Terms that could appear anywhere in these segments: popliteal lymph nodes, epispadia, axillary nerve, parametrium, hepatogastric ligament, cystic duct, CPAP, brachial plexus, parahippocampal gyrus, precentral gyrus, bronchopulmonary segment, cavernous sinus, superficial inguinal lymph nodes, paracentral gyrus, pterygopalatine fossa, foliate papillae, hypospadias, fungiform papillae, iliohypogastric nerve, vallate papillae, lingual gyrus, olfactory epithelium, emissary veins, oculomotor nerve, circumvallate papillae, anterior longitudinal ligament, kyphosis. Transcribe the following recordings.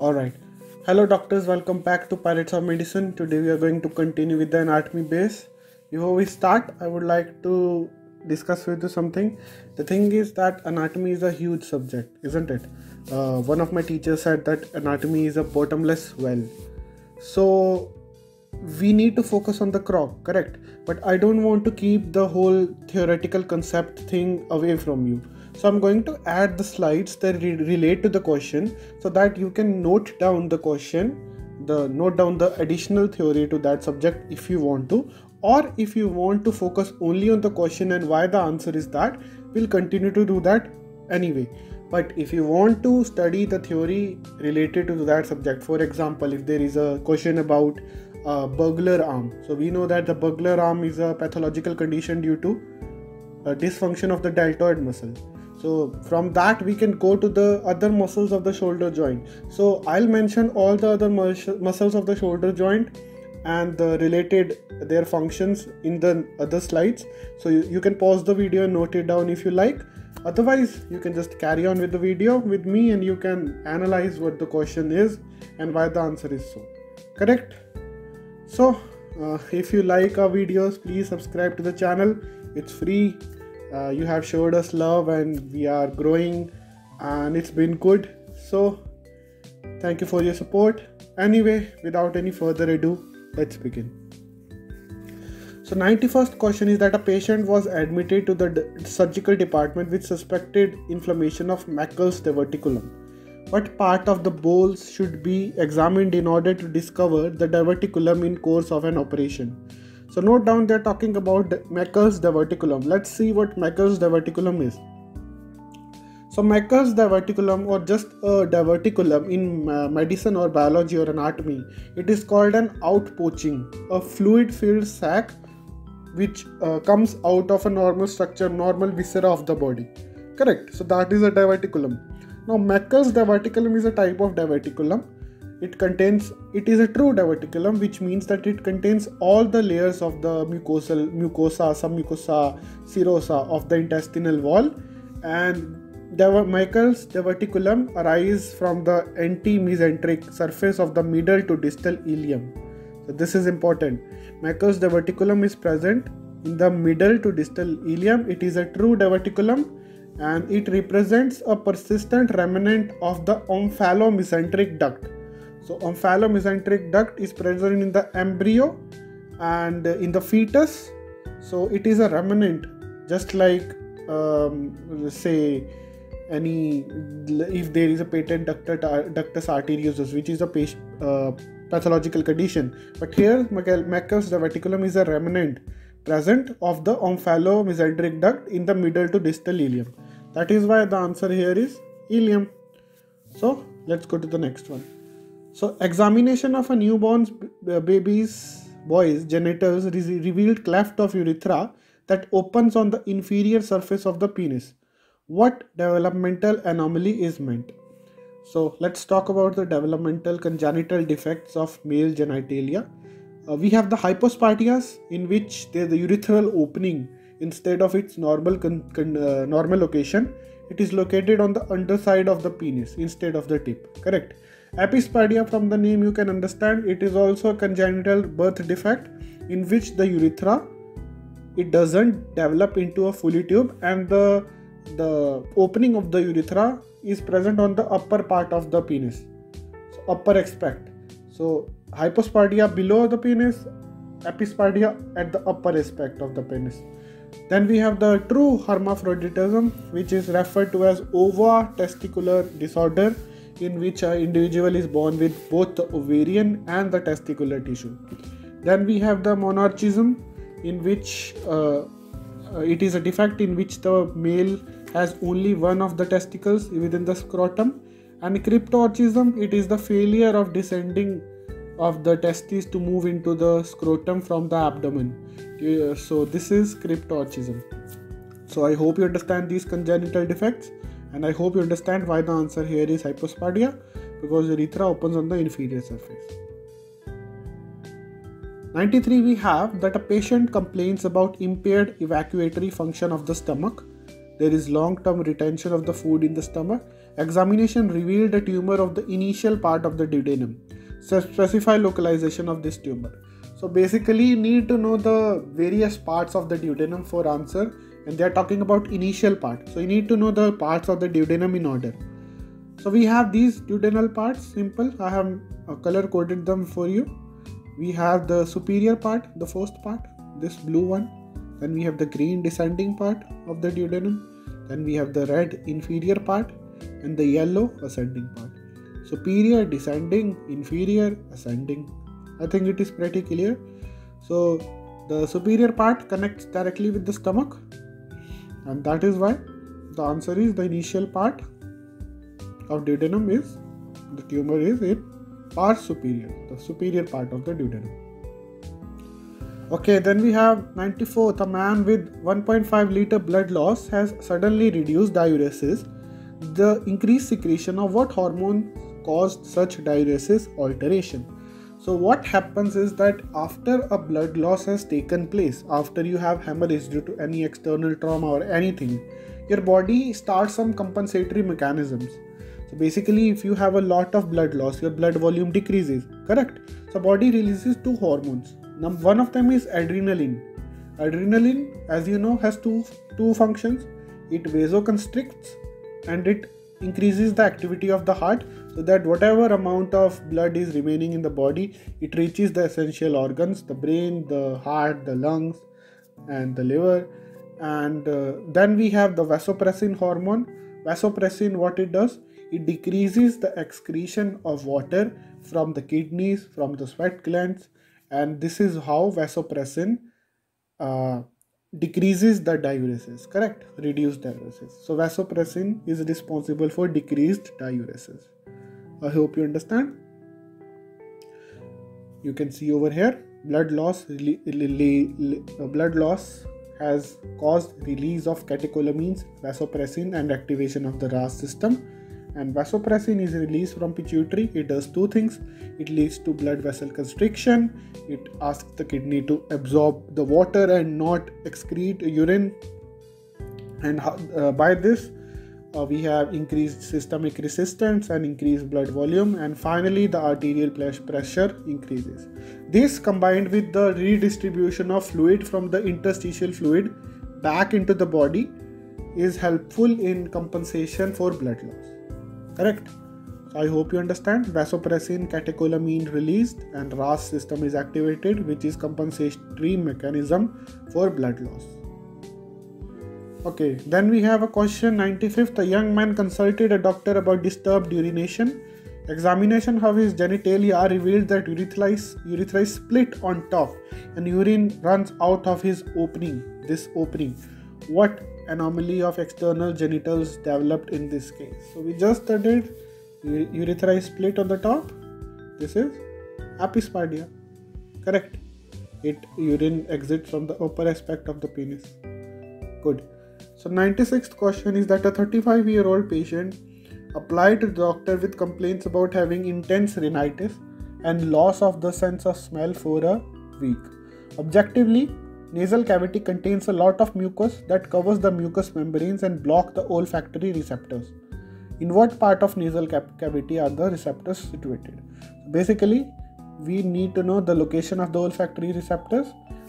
Alright, hello doctors, welcome back to Pirates of Medicine. Today we are going to continue with the anatomy base. Before we start, I would like to discuss with you something. The thing is that anatomy is a huge subject, isn't it? One of my teachers said that anatomy is a bottomless well. So we need to focus on the core, correct? But I don't want to keep the whole theoretical concept thing away from you. So I'm going to add the slides that relate to the question so that you can note down the question, note down the additional theory to that subject if you want to, or if you want to focus only on the question and why the answer is that, we'll continue to do that anyway. But if you want to study the theory related to that subject, for example, if there is a question about burglar arm. So we know that the burglar arm is a pathological condition due to dysfunction of the deltoid muscle. So from that we can go to the other muscles of the shoulder joint. So I'll mention all the other muscles of the shoulder joint and the related their functions in the other slides. So you can pause the video and note it down if you like. Otherwise you can just carry on with the video with me and you can analyze what the question is and why the answer is so. Correct? So if you like our videos, please subscribe to the channel. It's free. You have showed us love and we are growing and it's been good, so thank you for your support. Anyway, without any further ado, let's begin. So 91st question is that a patient was admitted to the surgical department with suspected inflammation of Meckel's diverticulum. What part of the bowels should be examined in order to discover the diverticulum in course of an operation? So note down, they're talking about Meckel's diverticulum. Let's see what Meckel's diverticulum is. So Meckel's diverticulum, or just a diverticulum in medicine or biology or anatomy, it is called an outpoaching, a fluid-filled sac which comes out of a normal structure, normal viscera of the body. Correct. So that is a diverticulum. Now Meckel's diverticulum is a type of diverticulum. It is a true diverticulum, which means that it contains all the layers of the mucosa, submucosa, serosa of the intestinal wall, and Meckel's diverticulum arises from the anti-mesenteric surface of the middle to distal ileum. So this is important. Meckel's diverticulum is present in the middle to distal ileum. It is a true diverticulum, and it represents a persistent remnant of the omphalomesenteric duct. So omphalomesenteric duct is present in the embryo and in the fetus. So it is a remnant, just like say if there is a patent ductus arteriosus, which is a pathological condition. But here Meckel's diverticulum is a remnant present of the omphalomesenteric duct in the middle to distal ileum. That is why the answer here is ileum. So let's go to the next one. So examination of a newborn boy's genitals revealed cleft of urethra that opens on the inferior surface of the penis. What developmental anomaly is meant? So let's talk about the developmental congenital defects of male genitalia. We have the hypospadias, in which the urethral opening, instead of its normal location, it is located on the underside of the penis instead of the tip. Correct. Epispadia, from the name you can understand, it is also a congenital birth defect in which the urethra, it doesn't develop into a fully tube, and the opening of the urethra is present on the upper part of the penis, so upper aspect. So hypospadia below the penis, epispadia at the upper aspect of the penis. Then we have the true hermaphroditism, which is referred to as ovo-testicular disorder, in which an individual is born with both the ovarian and the testicular tissue. Then we have the monarchism, in which it is a defect in which the male has only one of the testicles within the scrotum. And cryptorchidism, it is the failure of descending of the testes to move into the scrotum from the abdomen. So this is cryptorchidism. So I hope you understand these congenital defects, and I hope you understand why the answer here is hypospadia, because urethra opens on the inferior surface. 93, we have that a patient complains about impaired evacuatory function of the stomach. There is long-term retention of the food in the stomach, Examination revealed a tumor of the initial part of the duodenum. So specify localization of this tumor. So basically you need to know the various parts of the duodenum for answer, and they are talking about initial part. So you need to know the parts of the duodenum in order. So we have these duodenal parts, simple. I have color coded them for you. We have the superior part, the first part, this blue one. Then we have the green descending part of the duodenum. Then we have the red inferior part and the yellow ascending part. Superior, descending, inferior, ascending. I think it is pretty clear. So the superior part connects directly with the stomach, and that is why the answer is the initial part of duodenum is, the tumor is in part superior, the superior part of the duodenum. Okay, then we have 94th, a man with 1.5 liter blood loss has suddenly reduced diuresis. The increased secretion of what hormone caused such diuresis alteration? So what happens is that after a blood loss has taken place, after you have hemorrhage due to any external trauma or anything, your body starts some compensatory mechanisms. So basically, if you have a lot of blood loss, your blood volume decreases, correct? So body releases two hormones. Now, one of them is adrenaline. Adrenaline, as you know, has two functions. It vasoconstricts and it increases the activity of the heart, so that whatever amount of blood is remaining in the body, it reaches the essential organs, the brain, the heart, the lungs, and the liver. And then we have the vasopressin hormone. Vasopressin, what it does? It decreases the excretion of water from the kidneys, from the sweat glands. And this is how vasopressin decreases the diuresis, correct? Reduce diuresis. So vasopressin is responsible for decreased diuresis. I hope you understand. You can see over here, blood loss has caused release of catecholamines, vasopressin, and activation of the RAS system. And vasopressin is released from pituitary. It does two things. It leads to blood vessel constriction. It asks the kidney to absorb the water and not excrete urine. And by this, we have increased systemic resistance and increased blood volume. And finally, the arterial pressure increases. This, combined with the redistribution of fluid from the interstitial fluid back into the body, is helpful in compensation for blood loss. Correct. So I hope you understand. Vasopressin, catecholamine released, and RAS system is activated, which is compensatory mechanism for blood loss. Okay, then we have a question 95th. A young man consulted a doctor about disturbed urination. Examination of his genitalia revealed that urethra is split on top and urine runs out of his opening. This opening. What anomaly of external genitals developed in this case? So we just studied urethra is split on the top. This is epispadia, correct? It urine exits from the upper aspect of the penis. Good. So 96th question is that a 35-year-old patient applied to the doctor with complaints about having intense rhinitis and loss of the sense of smell for a week. Objectively, nasal cavity contains a lot of mucus that covers the mucous membranes and block the olfactory receptors. In what part of nasal cavity are the receptors situated? Basically, we need to know the location of the olfactory receptors,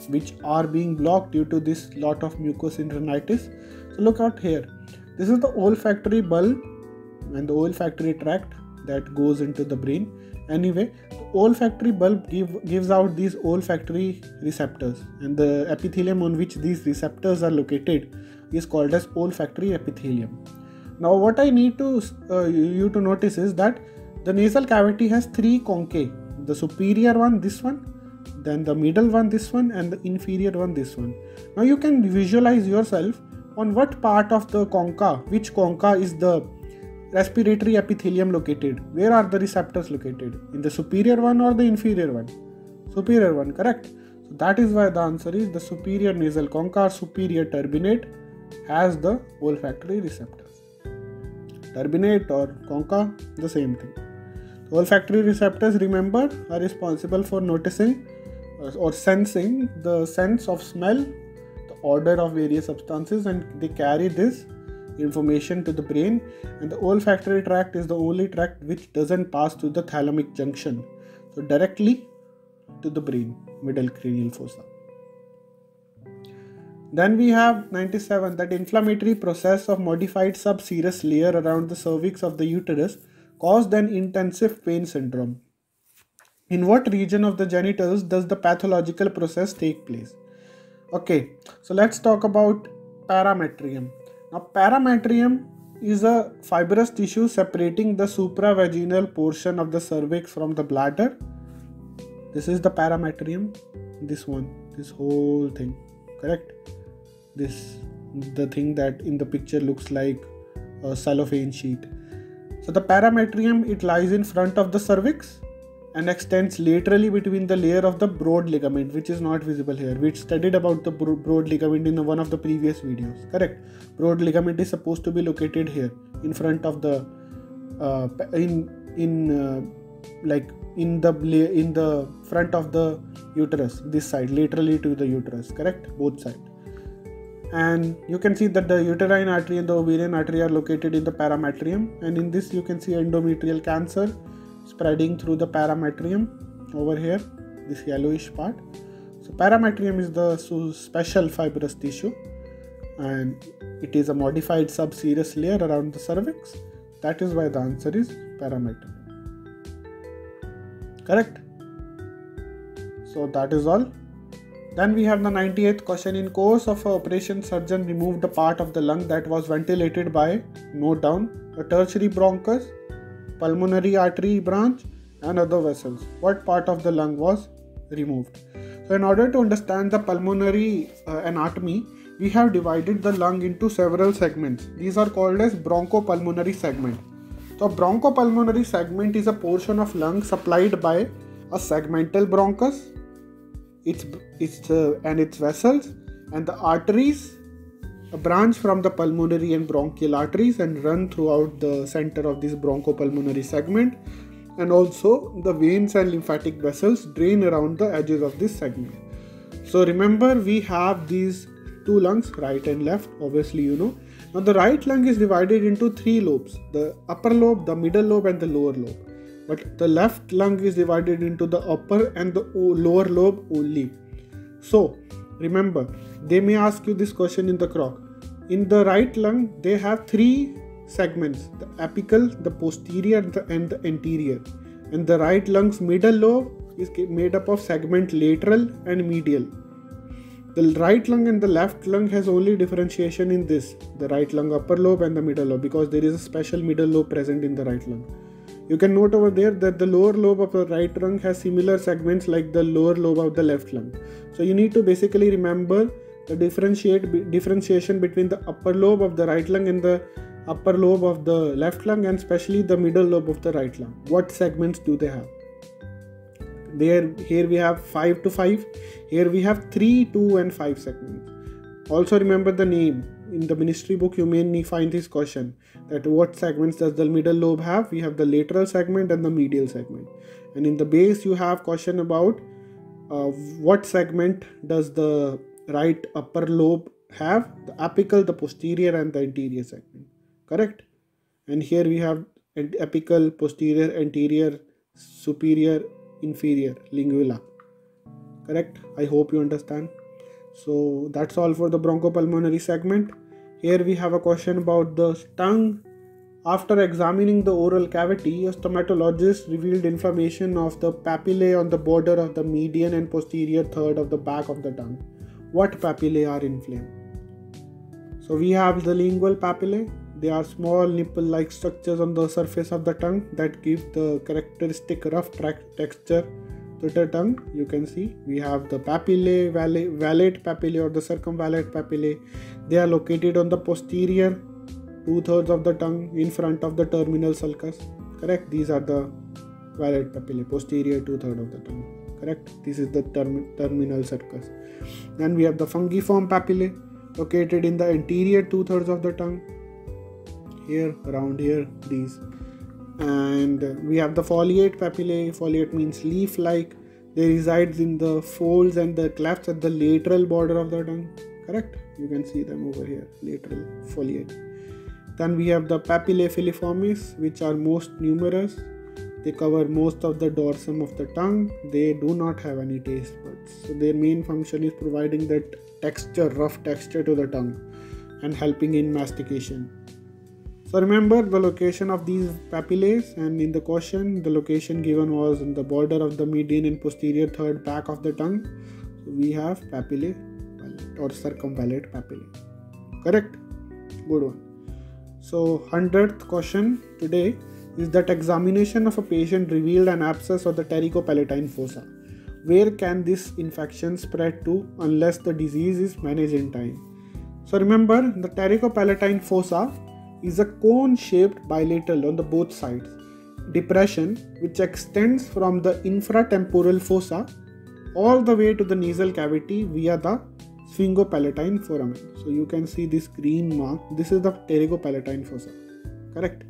which are being blocked due to this lot of mucus in rhinitis. So look out here. This is the olfactory bulb and the olfactory tract that goes into the brain. Anyway, the olfactory bulb gives out these olfactory receptors, and the epithelium on which these receptors are located is called as olfactory epithelium. Now, what I need to you to notice is that the nasal cavity has three conchae. The superior one, this one, then the middle one, this one, and the inferior one, this one. Now, you can visualize yourself on what part of the concha, which concha is the respiratory epithelium located. Where are the receptors located? In the superior one or the inferior one? Superior one, correct? So that is why the answer is the superior nasal concha, superior turbinate, has the olfactory receptors. Turbinate or concha, the same thing. The olfactory receptors, remember, are responsible for noticing or sensing the sense of smell, the odor of various substances, and they carry this information to the brain, and the olfactory tract is the only tract which doesn't pass through the thalamic junction, so directly to the brain, middle cranial fossa. Then we have 97, that inflammatory process of modified subserous layer around the cervix of the uterus caused an intensive pain syndrome. In what region of the genitals does the pathological process take place? Okay, so let's talk about parametrium. Now, parametrium is a fibrous tissue separating the supravaginal portion of the cervix from the bladder. This is the parametrium, this one, this whole thing, correct? This, the thing that in the picture looks like a cellophane sheet. So the parametrium, it lies in front of the cervix and extends laterally between the layer of the broad ligament, which is not visible here. We studied about the broad ligament in one of the previous videos, correct? Broad ligament is supposed to be located here in front of the in the front of the uterus, this side, laterally to the uterus, correct? Both sides. And you can see that the uterine artery and the ovarian artery are located in the parametrium, and in this you can see endometrial cancer spreading through the parametrium over here, this yellowish part. So parametrium is the special fibrous tissue, and it is a modified subserous layer around the cervix. That is why the answer is parametrium. Correct? So that is all. Then we have the 98th question. In course of an operation, surgeon removed the part of the lung that was ventilated by, note down, a tertiary bronchus, pulmonary artery branch, and other vessels. What part of the lung was removed? So in order to understand the pulmonary anatomy, we have divided the lung into several segments. These are called as bronchopulmonary segment. So bronchopulmonary segment is a portion of lung supplied by a segmental bronchus, its vessels, and the arteries, a branch from the pulmonary and bronchial arteries, and run throughout the center of this bronchopulmonary segment, and also the veins and lymphatic vessels drain around the edges of this segment. So remember, we have these two lungs, right and left, obviously you know. Now the right lung is divided into three lobes, the upper lobe, the middle lobe, and the lower lobe. But the left lung is divided into the upper and the lower lobe only. So remember, they may ask you this question in the croc. In the right lung, they have three segments, the apical, the posterior, and the anterior. And the right lung's middle lobe is made up of segment lateral and medial. The right lung and the left lung has only differentiation in this, the right lung upper lobe and the middle lobe, because there is a special middle lobe present in the right lung. You can note over there that the lower lobe of the right lung has similar segments like the lower lobe of the left lung. So you need to basically remember the differentiation between the upper lobe of the right lung and the upper lobe of the left lung, and especially the middle lobe of the right lung. What segments do they have? There, here we have 5 to 5. Here we have 3, 2 and 5 segments. Also remember the name. In the ministry book, you may find this question, that what segments does the middle lobe have? We have the lateral segment and the medial segment. And in the base, you have question about what segment does the right upper lobe have? The apical, the posterior, and the anterior segment. Correct? And here we have apical, posterior, anterior, superior, inferior, lingula. Correct? I hope you understand. So that's all for the bronchopulmonary segment. Here we have a question about the tongue. After examining the oral cavity, a stomatologist revealed inflammation of the papillae on the border of the median and posterior third of the back of the tongue. What papillae are inflamed? So we have the lingual papillae. They are small nipple-like structures on the surface of the tongue that give the characteristic rough texture to the tongue. You can see we have the papillae, vallate papillae or the circumvallate papillae. They are located on the posterior two-thirds of the tongue in front of the terminal sulcus. Correct? These are the vallate papillae, posterior two-thirds of the tongue. Correct? This is the terminal sulcus. Then we have the fungiform papillae located in the anterior two-thirds of the tongue. Here, around here, these. And we have the foliate papillae. Foliate means leaf-like. They reside in the folds and the clefts at the lateral border of the tongue. Correct? You can see them over here, lateral foliate. Then we have the papillae filiformis, which are most numerous. They cover most of the dorsum of the tongue. They do not have any taste buds. So their main function is providing that texture, rough texture to the tongue and helping in mastication. So remember the location of these papillae, and in the question the location given was in the border of the median and posterior third back of the tongue. So we have papillae or circumvallate papillae. Correct? Good one. So 100th question today is that examination of a patient revealed an abscess of the pterygopalatine fossa. Where can this infection spread to unless the disease is managed in time? So remember, the pterygopalatine fossa is a cone-shaped bilateral on the both sides depression which extends from the infratemporal fossa all the way to the nasal cavity via the sphyngopalatine foramen. So you can see this green mark. This is the pterygopalatine fossa. Correct.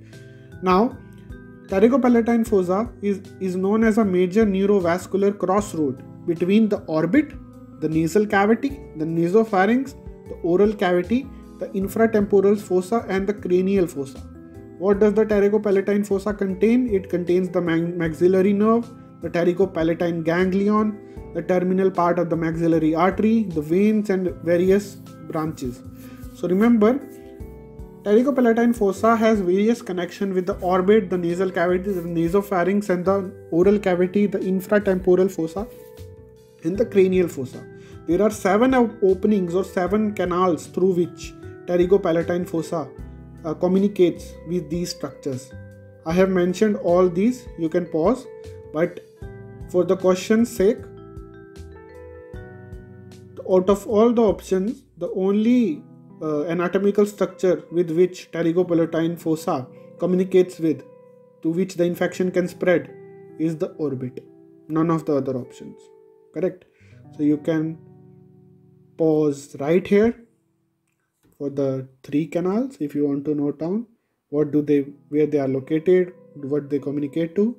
Now, pterygopalatine fossa is known as a major neurovascular crossroad between the orbit, the nasal cavity, the nasopharynx, the oral cavity, the infratemporal fossa and the cranial fossa. What does the pterygopalatine fossa contain? It contains the maxillary nerve, the pterygopalatine ganglion, the terminal part of the maxillary artery, the veins and various branches. So remember, pterygopalatine fossa has various connections with the orbit, the nasal cavity, the nasopharynx and the oral cavity, the infratemporal fossa and the cranial fossa. There are 7 openings or 7 canals through which pterygopalatine fossa communicates with these structures. I have mentioned all these, you can pause, but for the question's sake, out of all the options, the only anatomical structure with which pterygopalatine fossa communicates with, to which the infection can spread, is the orbit. None of the other options. Correct? So you can pause right here for the 3 canals if you want to note down what do they, where they are located, what they communicate to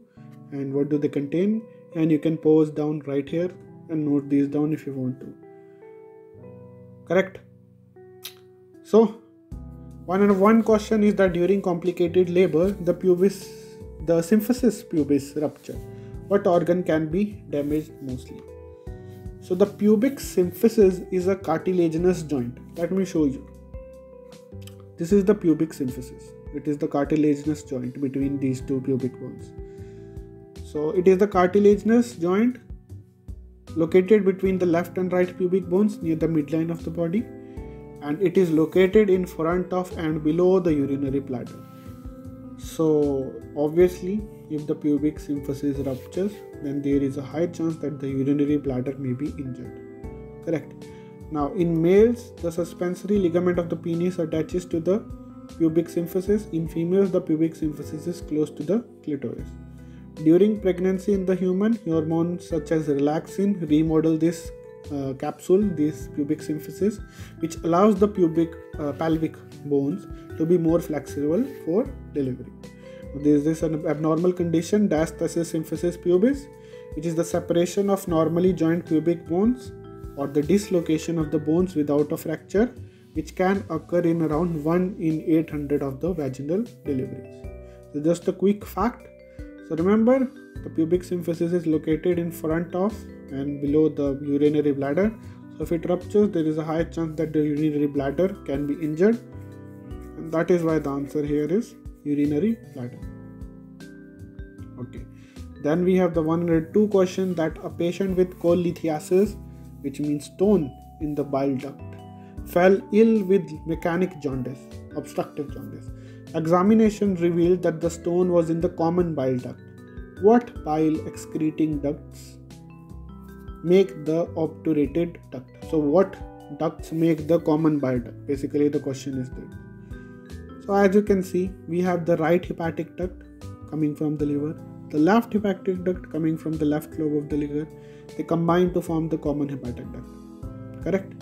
and what do they contain, and you can pause down right here and note these down if you want to. Correct? So, one question is that during complicated labor, the symphysis pubis rupture. What organ can be damaged mostly? So, the pubic symphysis is a cartilaginous joint. Let me show you. This is the pubic symphysis. It is the cartilaginous joint between these two pubic bones. So, it is the cartilaginous joint located between the left and right pubic bones near the midline of the body. And it is located in front of and below the urinary bladder. So obviously, if the pubic symphysis ruptures, then there is a high chance that the urinary bladder may be injured. Correct. Now in males, the suspensory ligament of the penis attaches to the pubic symphysis. In females, the pubic symphysis is close to the clitoris. During pregnancy in the human, hormones such as relaxin remodel this capsule, this pubic symphysis, which allows the pelvic bones to be more flexible for delivery. There is this abnormal condition, diastasis symphysis pubis, which is the separation of normally joined pubic bones or the dislocation of the bones without a fracture, which can occur in around 1 in 800 of the vaginal deliveries. So just a quick fact. So remember, the pubic symphysis is located in front of and below the urinary bladder. So if it ruptures, there is a high chance that the urinary bladder can be injured, and that is why the answer here is urinary bladder. Okay, then we have the 102 question that a patient with cholelithiasis, which means stone in the bile duct, fell ill with mechanic jaundice, obstructive jaundice. Examination revealed that the stone was in the common bile duct. What bile excreting ducts make the obturated duct? So what ducts make the common bile duct? Basically the question is that. So as you can see, we have the right hepatic duct coming from the liver, the left hepatic duct coming from the left lobe of the liver. They combine to form the common hepatic duct. Correct?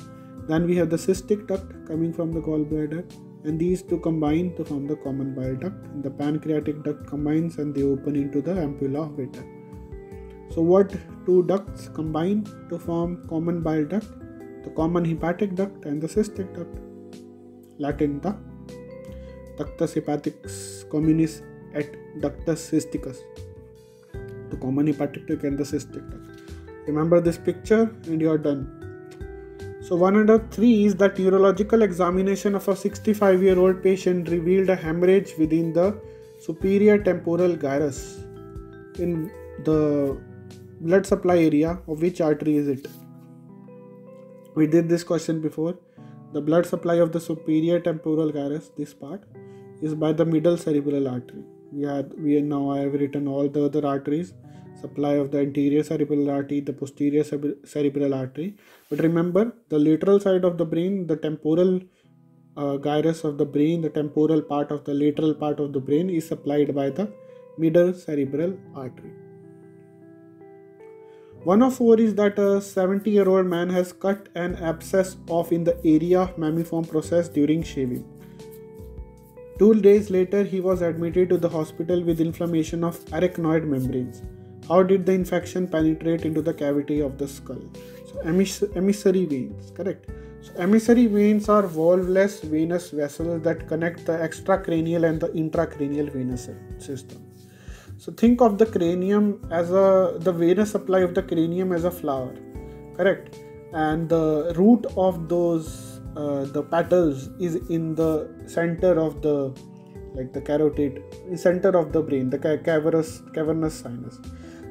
Then we have the cystic duct coming from the gallbladder, and these two combine to form the common bile duct, and the pancreatic duct combines and they open into the ampulla of Vater. So what two ducts combine to form common bile duct? The common hepatic duct and the cystic duct, Latin the ductus hepaticus communis at ductus cysticus, the common hepatic duct and the cystic duct. Remember this picture and you are done. So 103 is that urological examination of a 65-year-old patient revealed a hemorrhage within the superior temporal gyrus in the blood supply area of which artery is it? We did this question before. The blood supply of the superior temporal gyrus, this part, is by the middle cerebral artery. I have written all the other arteries, supply of the anterior cerebral artery, the posterior cerebral artery. But remember, the lateral side of the brain, the temporal gyrus of the brain, the temporal part of the lateral part of the brain is supplied by the middle cerebral artery. 104 is that a 70-year-old man has cut an abscess off in the area of mammiform process during shaving. 2 days later, he was admitted to the hospital with inflammation of arachnoid membranes. How did the infection penetrate into the cavity of the skull? So emissary veins, correct. So emissary veins are valveless venous vessels that connect the extracranial and the intracranial venous system. So think of the cranium as the venous supply of the cranium as a flower, correct? And the root of those the petals is in the center of the carotid, center of the brain, the cavernous sinus.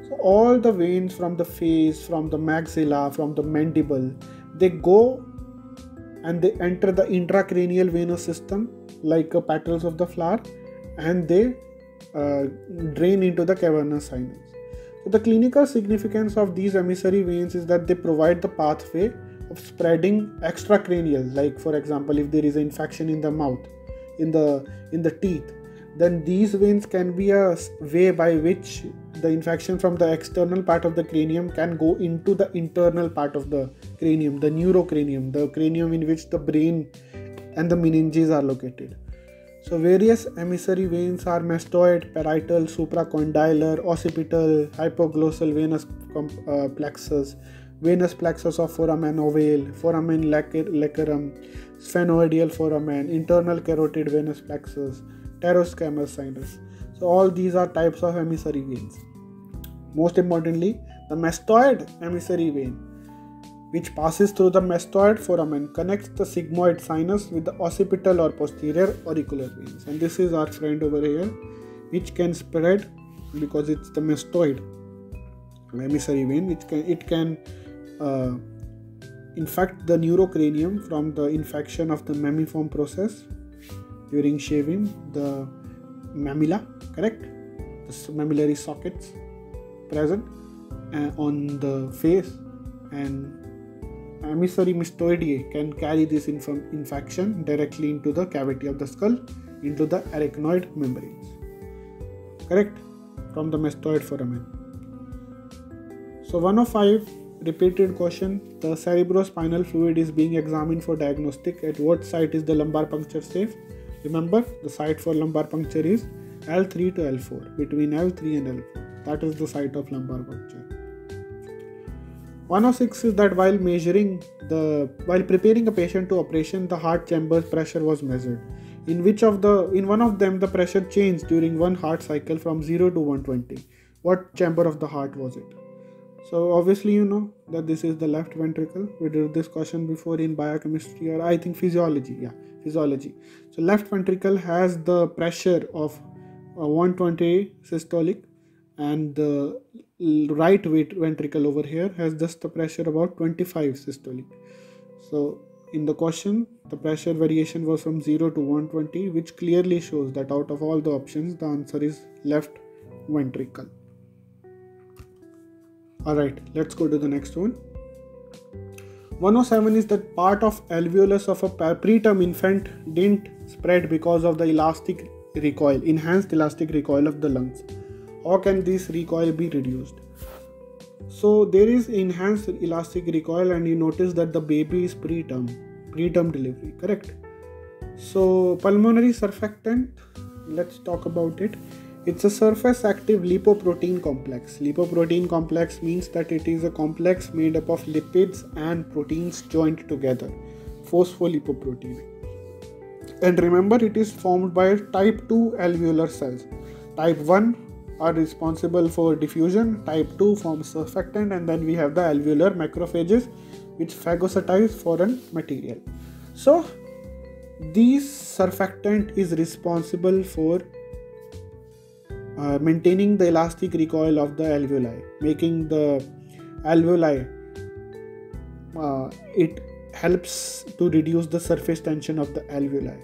So all the veins from the face, from the maxilla, from the mandible, they go and they enter the intracranial venous system like the petals of the flower, and they drain into the cavernous sinus. So the clinical significance of these emissary veins is that they provide the pathway of spreading extracranial, like for example if there is an infection in the mouth, in the teeth, then these veins can be a way by which the infection from the external part of the cranium can go into the internal part of the cranium, the neurocranium, the cranium in which the brain and the meninges are located. So various emissary veins are mastoid, parietal, supracondylar, occipital, hypoglossal venous plexus, venous plexus of foramen ovale, foramen lacerum, sphenoideal foramen, internal carotid venous plexus, pteroscamus sinus. So all these are types of emissary veins. Most importantly, the mastoid emissary vein, which passes through the mastoid foramen, connects the sigmoid sinus with the occipital or posterior auricular veins. And this is our friend over here, which can spread because it's the mastoid emissary vein. It can infect the neurocranium from the infection of the mammiform process during shaving, the mammilla, correct, the mammillary sockets present on the face, and emissary mastoidea can carry this infection directly into the cavity of the skull, into the arachnoid membranes, correct, from the mastoid foramen. So 105, repeated question, the cerebrospinal fluid is being examined for diagnostic. At what site is the lumbar puncture safe? Remember, the site for lumbar puncture is L3 to L4, between L3 and L4. That is the site of lumbar puncture. 106 is that while preparing a patient to operation, the heart chamber's pressure was measured. In one of them, the pressure changed during one heart cycle from 0 to 120. What chamber of the heart was it? So obviously you know that this is the left ventricle. We did this question before in biochemistry or I think physiology. Yeah, physiology. So left ventricle has the pressure of 120 systolic, and the right ventricle over here has just the pressure about 25 systolic. So in the question, the pressure variation was from 0 to 120, which clearly shows that out of all the options, the answer is left ventricle. Alright, let's go to the next one. 107 is that part of alveolus of a preterm infant didn't spread because of the enhanced elastic recoil of the lungs. How can this recoil be reduced? So there is enhanced elastic recoil, and you notice that the baby is preterm delivery, correct? So pulmonary surfactant, let's talk about it. It's a surface active lipoprotein complex. Lipoprotein complex means that it is a complex made up of lipids and proteins joined together, phospholipoprotein. And remember, it is formed by type 2 alveolar cells. Type 1 are responsible for diffusion, type 2 forms surfactant, and then we have the alveolar macrophages which phagocytize foreign material. So these surfactant is responsible for maintaining the elastic recoil of the alveoli, making the alveoli, it helps to reduce the surface tension of the alveoli.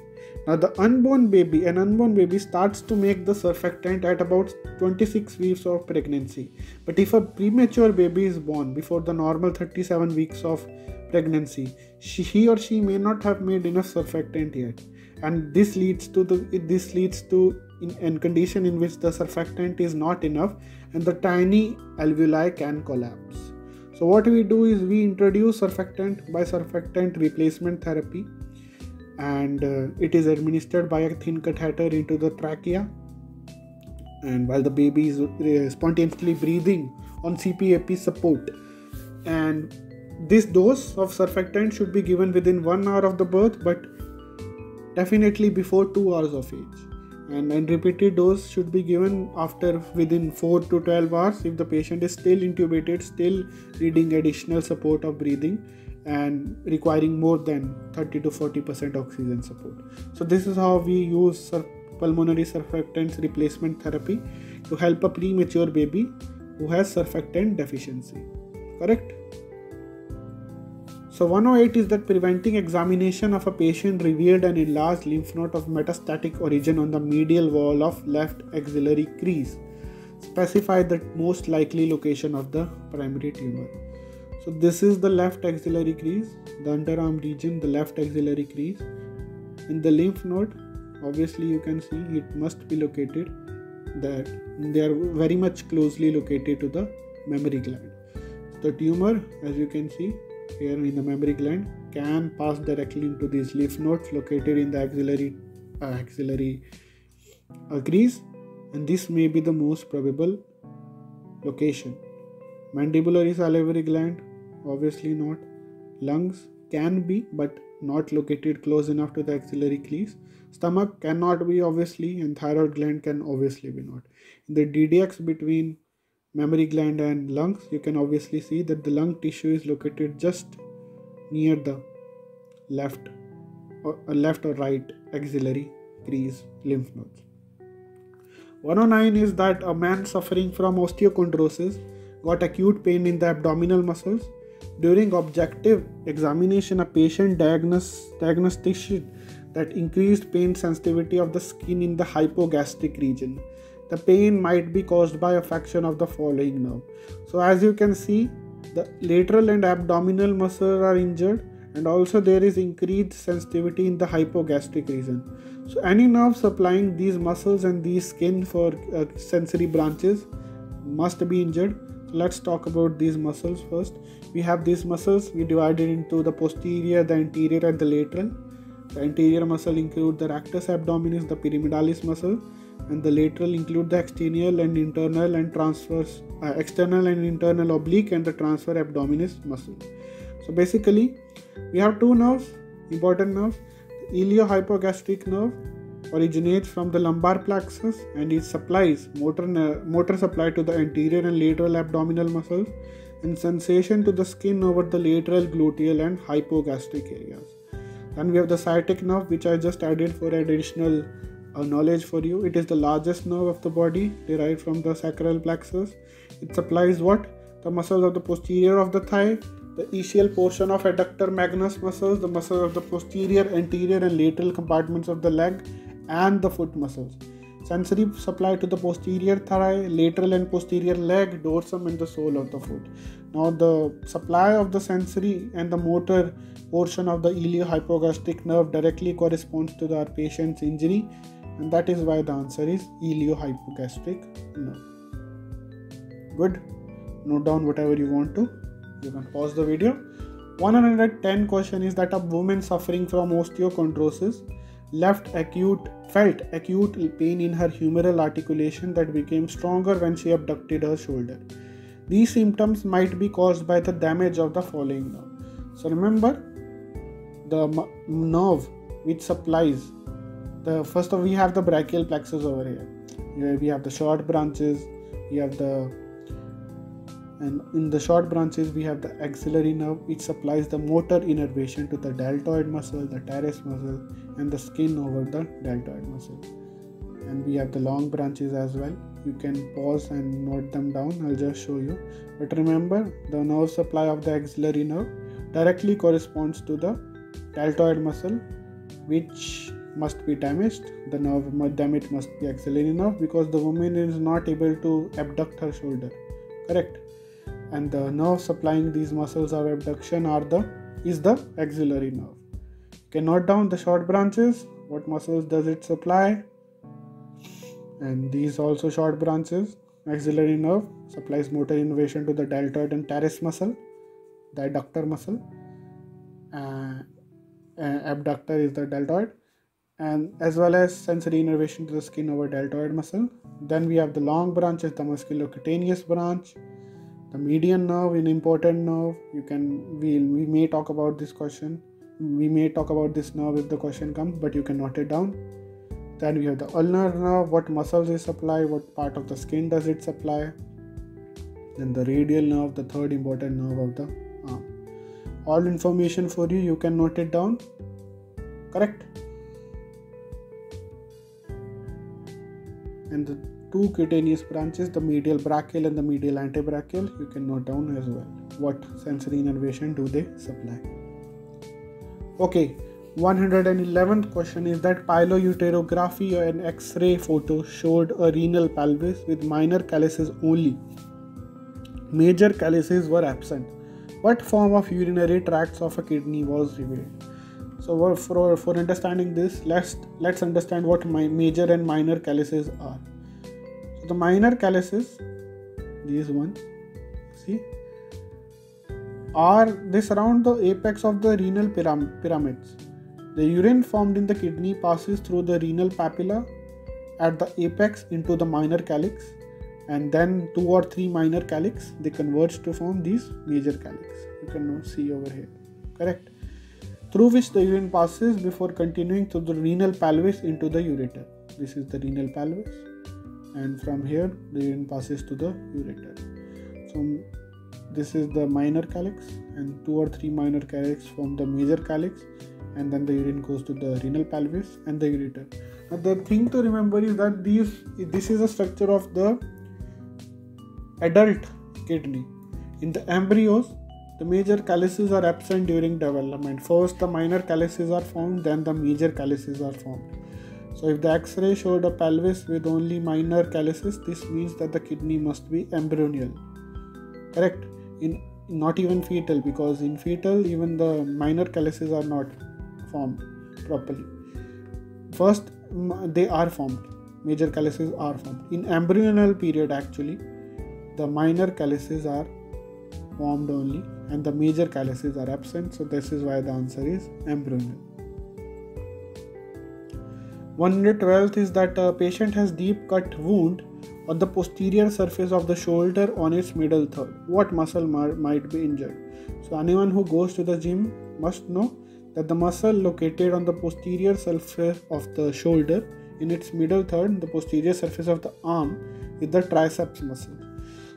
Now the unborn baby starts to make the surfactant at about 26 weeks of pregnancy. But if a premature baby is born before the normal 37 weeks of pregnancy, he or she may not have made enough surfactant yet, and this leads to a condition in which the surfactant is not enough and the tiny alveoli can collapse. So what we do is we introduce surfactant by surfactant replacement therapy, and it is administered by a thin catheter into the trachea, and while the baby is spontaneously breathing on CPAP support. And this dose of surfactant should be given within 1 hour of the birth, but definitely before 2 hours of age, and repeated dose should be given within 4 to 12 hours if the patient is still intubated, still needing additional support of breathing and requiring more than 30 to 40% oxygen support. So this is how we use pulmonary surfactants replacement therapy to help a premature baby who has surfactant deficiency. Correct? So 108 is that preventing examination of a patient revealed an enlarged lymph node of metastatic origin on the medial wall of left axillary crease. Specify the most likely location of the primary tumor. So this is the left axillary crease, the underarm region, the left axillary crease. In the lymph node, obviously you can see it must be located there. They are very much closely located to the mammary gland. The tumor, as you can see, here in the mammary gland can pass directly into these lymph nodes located in the axillary crease, and this may be the most probable location. Mandibular salivary gland, obviously not. Lungs can be, but not located close enough to the axillary crease. Stomach cannot be, obviously, and thyroid gland can obviously be not. In the DDX between mammary gland and lungs, you can obviously see that the lung tissue is located just near the left or right axillary crease lymph nodes. 109 is that a man suffering from osteochondrosis got acute pain in the abdominal muscles. During objective examination, a patient diagnosed that increased pain sensitivity of the skin in the hypogastric region. The pain might be caused by affection of the following nerve. So as you can see, the lateral and abdominal muscles are injured, and also there is increased sensitivity in the hypogastric region. So any nerve supplying these muscles and these skin for sensory branches must be injured. So let's talk about these muscles first. We have these muscles, we divided into the posterior, the anterior and the lateral. The anterior muscle include the rectus abdominis, the pyramidalis muscle, and the lateral include the external and internal oblique and the transverse abdominis muscle. So basically, we have two nerves, important nerves. The iliohypogastric nerve originates from the lumbar plexus and it supplies motor supply to the anterior and lateral abdominal muscles and sensation to the skin over the lateral, gluteal and hypogastric areas. Then we have the sciatic nerve, which I just added for additional knowledge for you. It is the largest nerve of the body, derived from the sacral plexus. It supplies what? The muscles of the posterior of the thigh, the ischial portion of adductor magnus muscles, the muscles of the posterior, anterior and lateral compartments of the leg, and the foot muscles. Sensory supply to the posterior thigh, lateral and posterior leg, dorsum and the sole of the foot. Now the supply of the sensory and the motor portion of the iliohypogastric nerve directly corresponds to our patient's injury, and that is why the answer is iliohypogastric nerve. Good. Note down whatever you want to. You can pause the video. 110 question is that a woman suffering from osteochondrosis felt acute pain in her humeral articulation that became stronger when she abducted her shoulder. These symptoms might be caused by the damage of the following nerve. So remember, the nerve which supplies First of all, we have the brachial plexus over here. We have the short branches. And in the short branches, we have the axillary nerve, which supplies the motor innervation to the deltoid muscle, the teres muscle, and the skin over the deltoid muscle. And we have the long branches as well. You can pause and note them down. I'll just show you. But remember, the nerve supply of the axillary nerve directly corresponds to the deltoid muscle, which must be damaged. The nerve damage must be axillary nerve, because the woman is not able to abduct her shoulder. Correct? And the nerve supplying these muscles of abduction is the axillary nerve. You can note down the short branches. What muscles does it supply? And these also short branches. Axillary nerve supplies motor innervation to the deltoid and teres muscle, the adductor muscle. Abductor is the deltoid, and as well as sensory innervation to the skin over deltoid muscle. Then we have the long branches, the musculocutaneous branch, the median nerve, an important nerve. We may talk about this question. We may talk about this nerve if the question comes, but you can note it down. Then we have the ulnar nerve. What muscles it supply? What part of the skin does it supply? Then the radial nerve, the third important nerve of the arm. All information for you. You can note it down. Correct? And the two cutaneous branches, the medial brachial and the medial antibrachial, you can note down as well. What sensory innervation do they supply? Okay, 111th question is that pylouterography or an X-ray photo showed a renal pelvis with minor calices only. Major calices were absent. What form of urinary tracts of a kidney was revealed? So for understanding this, let's understand what major and minor calices are. So the minor calices, these ones, see, they surround the apex of the renal pyramids. The urine formed in the kidney passes through the renal papilla at the apex into the minor calix, and then 2 or 3 minor calix, they converge to form these major calix. You can see over here, correct? Through which the urine passes before continuing through the renal pelvis into the ureter. This is the renal pelvis, and from here the urine passes to the ureter. So this is the minor calix, and 2 or 3 minor calix form the major calix, and then the urine goes to the renal pelvis and the ureter. Now the thing to remember is that this is a structure of the adult kidney. In the embryos, the major calices are absent during development. First the minor calices are formed, then the major calices are formed. So if the X-ray showed a pelvis with only minor calices, this means that the kidney must be embryonial. Correct? In not even fetal, because in fetal even the minor calices are not formed properly. First they are formed, major calices are formed. In embryonal period actually, the minor calices are formed only, and the major calices are absent. So this is why the answer is embryonal. 112th is that a patient has deep cut wound on the posterior surface of the shoulder on its middle third. What muscle might be injured? So anyone who goes to the gym must know that the muscle located on the posterior surface of the shoulder in its middle third, the posterior surface of the arm, is the triceps muscle.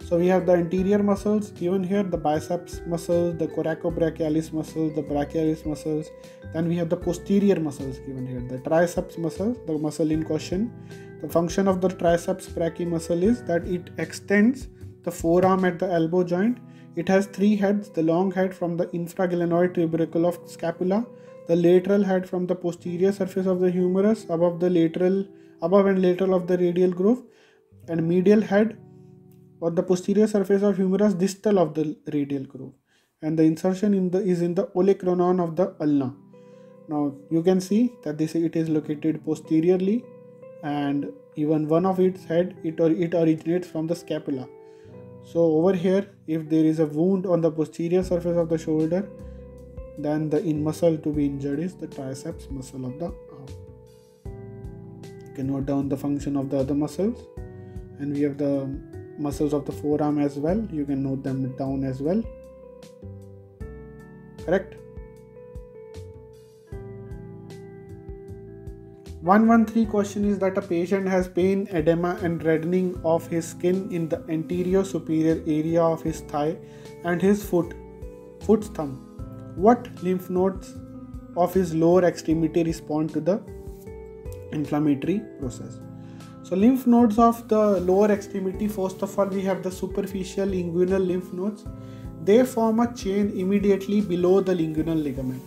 So we have the anterior muscles given here, the biceps muscles, the coracobrachialis muscles, the brachialis muscles. Then we have the posterior muscles given here, the triceps muscle, the muscle in question. The function of the triceps brachii muscle is that it extends the forearm at the elbow joint. It has 3 heads, the long head from the infraglenoid tubercle of scapula, the lateral head from the posterior surface of the humerus above and lateral of the radial groove, and medial head or the posterior surface of humerus distal of the radial groove, and the insertion is in the olecranon of the ulna. Now you can see that it is located posteriorly, and even one of its head, it originates from the scapula. So over here, if there is a wound on the posterior surface of the shoulder, then the muscle to be injured is the triceps muscle of the arm. You can note down the function of the other muscles, and we have the muscles of the forearm as well. You can note them down as well. Correct? 113 question is that a patient has pain, edema and reddening of his skin in the anterior superior area of his thigh and his foot's thumb. What lymph nodes of his lower extremity respond to the inflammatory process? So lymph nodes of the lower extremity, first of all we have the superficial inguinal lymph nodes. They form a chain immediately below the inguinal ligament.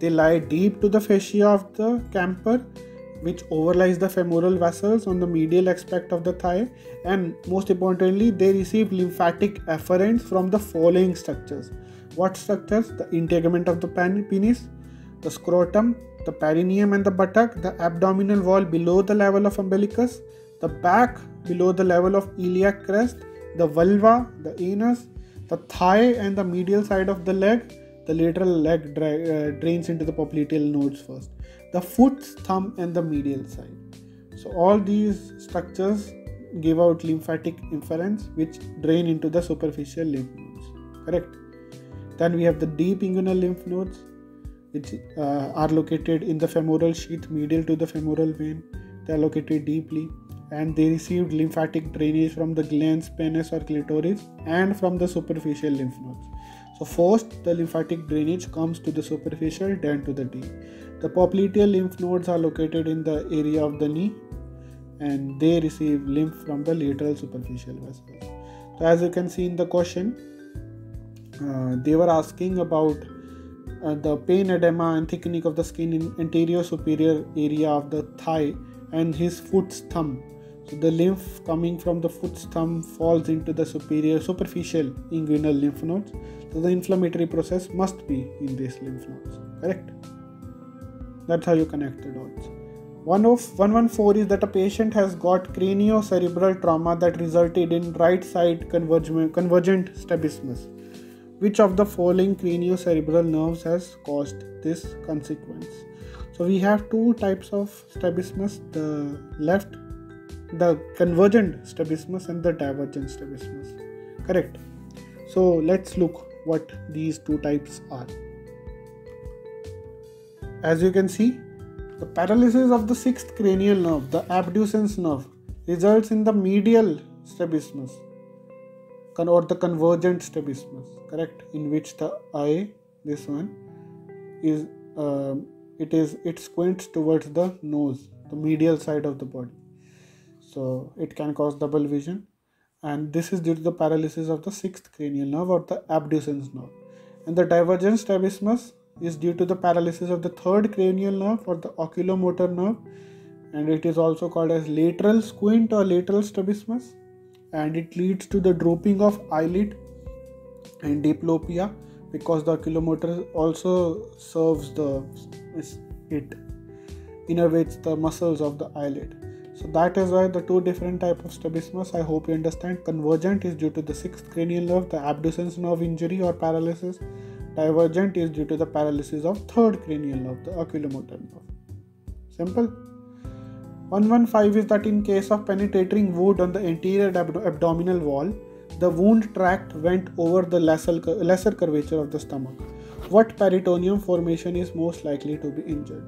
They lie deep to the fascia of the camper, which overlies the femoral vessels on the medial aspect of the thigh, and most importantly they receive lymphatic afferents from the following structures. What structures? The integument of the penis, the scrotum, the perineum and the buttock, the abdominal wall below the level of umbilicus, the back below the level of iliac crest, the vulva, the anus, the thigh and the medial side of the leg. The lateral leg drains into the popliteal nodes first. The foot's thumb and the medial side. So all these structures give out lymphatic afferents which drain into the superficial lymph nodes. Correct. Then we have the deep inguinal lymph nodes, which are located in the femoral sheath medial to the femoral vein. They are located deeply and they receive lymphatic drainage from the glans, penis or clitoris and from the superficial lymph nodes. So first the lymphatic drainage comes to the superficial, then to the deep. The popliteal lymph nodes are located in the area of the knee and they receive lymph from the lateral superficial vessels. So as you can see in the question, they were asking about the pain, edema and thickening of the skin in anterior superior area of the thigh and his foot's thumb. So the lymph coming from the foot's thumb falls into the superficial inguinal lymph nodes. So the inflammatory process must be in these lymph nodes. Correct? That's how you connect the dots. 114 is that a patient has got craniocerebral trauma that resulted in right side convergent strabismus. Which of the following craniocerebral nerves has caused this consequence? So we have two types of strabismus, the convergent strabismus and the divergent strabismus. Correct. So let's look what these two types are. As you can see, the paralysis of the sixth cranial nerve, the abducens nerve, results in the medial strabismus or the convergent strabismus. Correct. In which the eye, this one is it squints towards the nose, the medial side of the body. So it can cause double vision, and this is due to the paralysis of the sixth cranial nerve or the abducens nerve. And the divergent strabismus is due to the paralysis of the third cranial nerve or the oculomotor nerve, and it is also called as lateral squint or lateral strabismus, and it leads to the drooping of eyelid and diplopia, because the oculomotor also serves it innervates the muscles of the eyelid. So that is why the two different types of strabismus. I hope you understand. Convergent is due to the sixth cranial nerve, the abducens nerve injury or paralysis. Divergent is due to the paralysis of third cranial nerve, the oculomotor nerve. Simple. 115 is that in case of penetrating wound on the anterior abdominal wall, the wound tract went over the lesser curvature of the stomach. What peritoneum formation is most likely to be injured?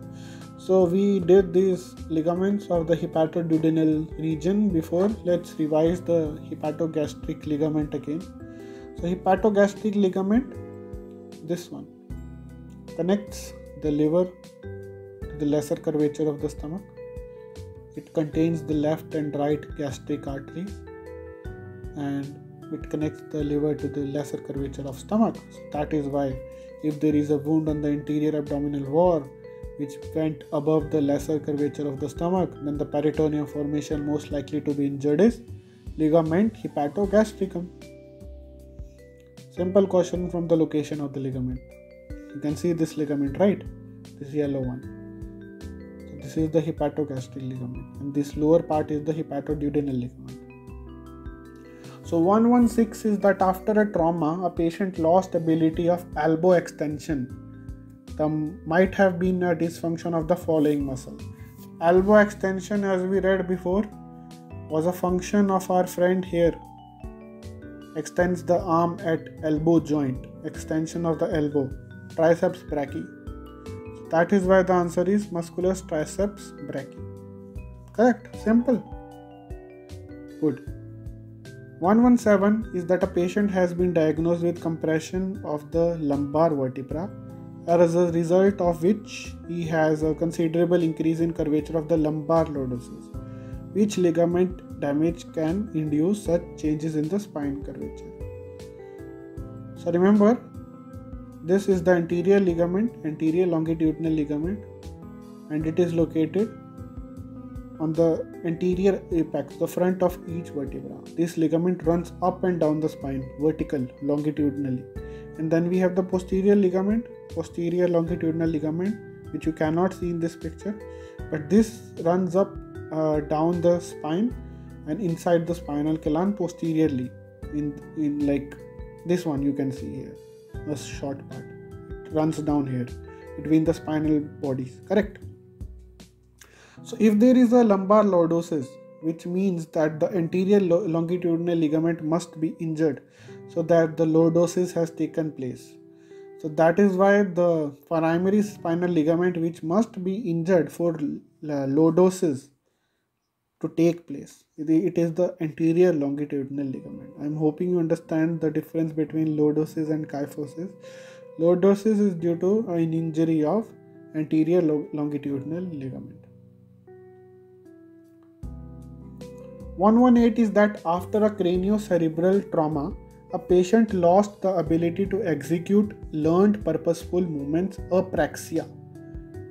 So we did these ligaments of the hepatoduodenal region before. Let's revise the hepatogastric ligament again. So hepatogastric ligament, this one, connects the liver to the lesser curvature of the stomach. It contains the left and right gastric arteries, and it connects the liver to the lesser curvature of stomach. So that is why if there is a wound on the anterior abdominal wall which went above the lesser curvature of the stomach, then the peritoneum formation most likely to be injured is ligament hepatogastricum. Simple question from the location of the ligament. You can see this ligament, right? This yellow one. So this is the hepatogastric ligament, and this lower part is the hepatoduodenal ligament. So 116 is that after a trauma, a patient lost ability of elbow extension. There might have been a dysfunction of the following muscle. Elbow extension, as we read before, was a function of our friend here. Extends the arm at elbow joint. Extension of the elbow. Triceps brachii. That is why the answer is musculus triceps brachii. Correct? Simple. Good. 117 is that a patient has been diagnosed with compression of the lumbar vertebra, as a result of which he has a considerable increase in curvature of the lumbar lordosis. Which ligament damage can induce such changes in the spine curvature? So remember, this is the anterior ligament, anterior longitudinal ligament, and it is located on the anterior apex, the front of each vertebra. This ligament runs up and down the spine, vertical, longitudinally. And then we have the posterior ligament, posterior longitudinal ligament, which you cannot see in this picture, but this runs up down the spine and inside the spinal column posteriorly. In like this one you can see here, a short part. It runs down here between the spinal bodies. Correct? So if there is a lumbar lordosis, which means that the anterior longitudinal ligament must be injured, so that the lordosis has taken place. So that is why the primary spinal ligament, which must be injured for lordosis to take place, it is the anterior longitudinal ligament. I am hoping you understand the difference between lordosis and kyphosis. Lordosis is due to an injury of anterior longitudinal ligament. 118 is that after a craniocerebral trauma, a patient lost the ability to execute learned purposeful movements, apraxia.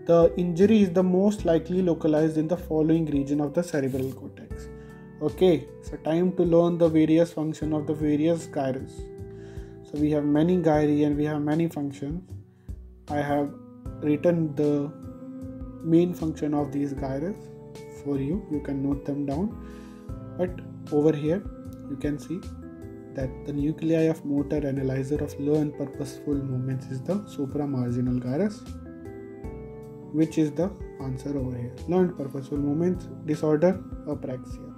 The injury is the most likely localized in the following region of the cerebral cortex. Okay, so time to learn the various function of the various gyri. So we have many gyri and we have many functions. I have written the main function of these gyri for you. You can note them down. But over here, you can see that the nuclei of motor analyzer of learned purposeful movements is the supramarginal gyrus, which is the answer over here. Learned purposeful movements disorder, apraxia.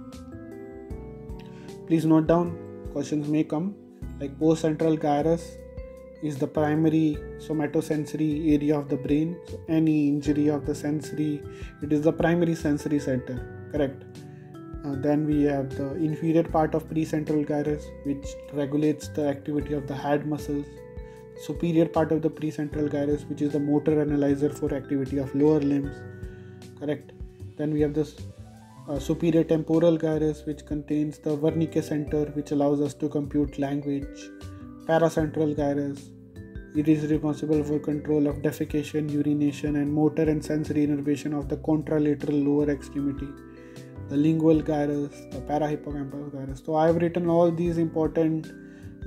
Please note down, questions may come like postcentral gyrus is the primary somatosensory area of the brain. So any injury of the sensory, it is the primary sensory center. Correct? Then we have the inferior part of precentral gyrus, which regulates the activity of the head muscles. Superior part of the precentral gyrus, which is the motor analyzer for activity of lower limbs. Correct. Then we have this superior temporal gyrus, which contains the Wernicke center, which allows us to compute language. Paracentral gyrus, it is responsible for control of defecation, urination, and motor and sensory innervation of the contralateral lower extremity. The lingual gyrus, the parahippocampal gyrus. So I have written all these important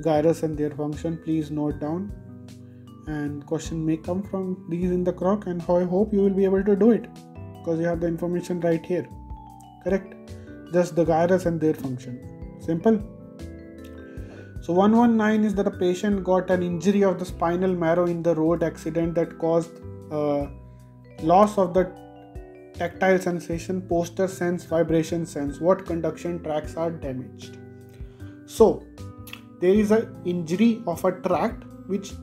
gyrus and their function. Please note down, and question may come from these in the croc, and I hope you will be able to do it because you have the information right here. Correct? Just the gyrus and their function. Simple. So 119 is that a patient got an injury of the spinal marrow in the road accident that caused loss of the tactile sensation, posture sense, vibration sense. What conduction tracts are damaged? So there is an injury of a tract which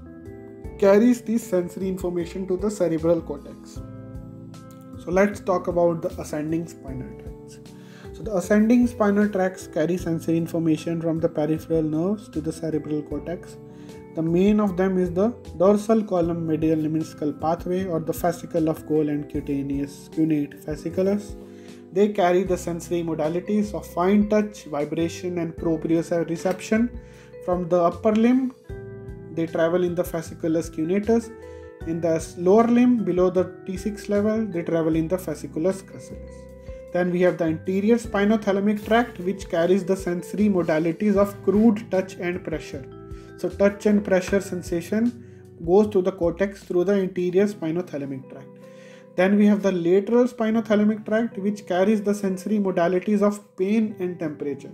carries this sensory information to the cerebral cortex. So let's talk about the ascending spinal tracts. So the ascending spinal tracts carry sensory information from the peripheral nerves to the cerebral cortex. The main of them is the dorsal column medial limniscal pathway, or the fascicle of Gall and cutaneous cunate fasciculus. They carry the sensory modalities of fine touch, vibration, and proprioception. From the upper limb, they travel in the fasciculus cunatus. In the lower limb, below the T6 level, they travel in the fasciculus gracilis. Then we have the anterior spinothalamic tract, which carries the sensory modalities of crude touch and pressure. So touch and pressure sensation goes to the cortex through the anterior spinothalamic tract. Then we have the lateral spinothalamic tract, which carries the sensory modalities of pain and temperature.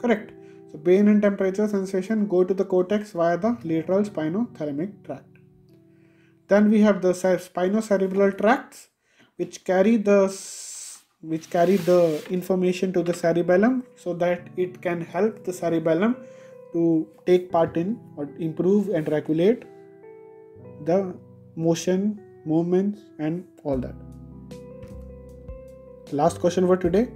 Correct? So pain and temperature sensation go to the cortex via the lateral spinothalamic tract. Then we have the spinocerebral tracts, which carry the information to the cerebellum, so that it can help the cerebellum to take part in or improve and regulate the motion, movements, and all that. Last question for today.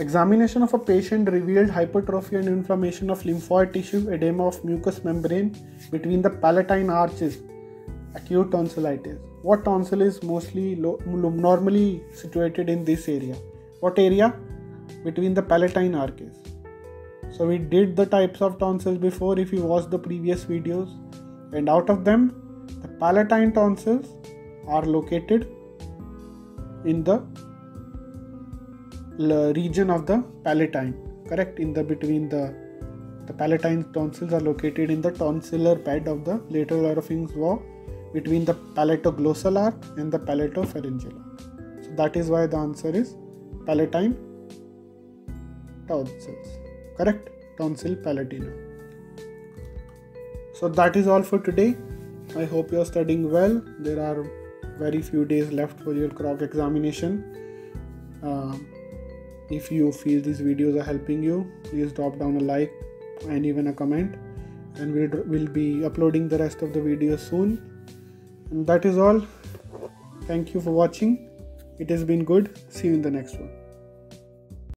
Examination of a patient revealed hypertrophy and inflammation of lymphoid tissue, edema of mucous membrane between the palatine arches, acute tonsillitis. What tonsil is mostly normally situated in this area? What area? Between the palatine arches. So we did the types of tonsils before if you watched the previous videos, and out of them the palatine tonsils are located in the region of the palatine, correct? In the between the palatine tonsils are located in the tonsillar bed of the lateral oropharynx wall between the palatoglossal arc and the palatopharyngeal arc. So that is why the answer is palatine tonsils, correct? Tonsil palatina. So that is all for today. I hope you are studying well. There are very few days left for your CROG examination. If you feel these videos are helping you, please drop down a like and even a comment, and we'll be uploading the rest of the videos soon. And that is all. Thank you for watching. It has been good. See you in the next one.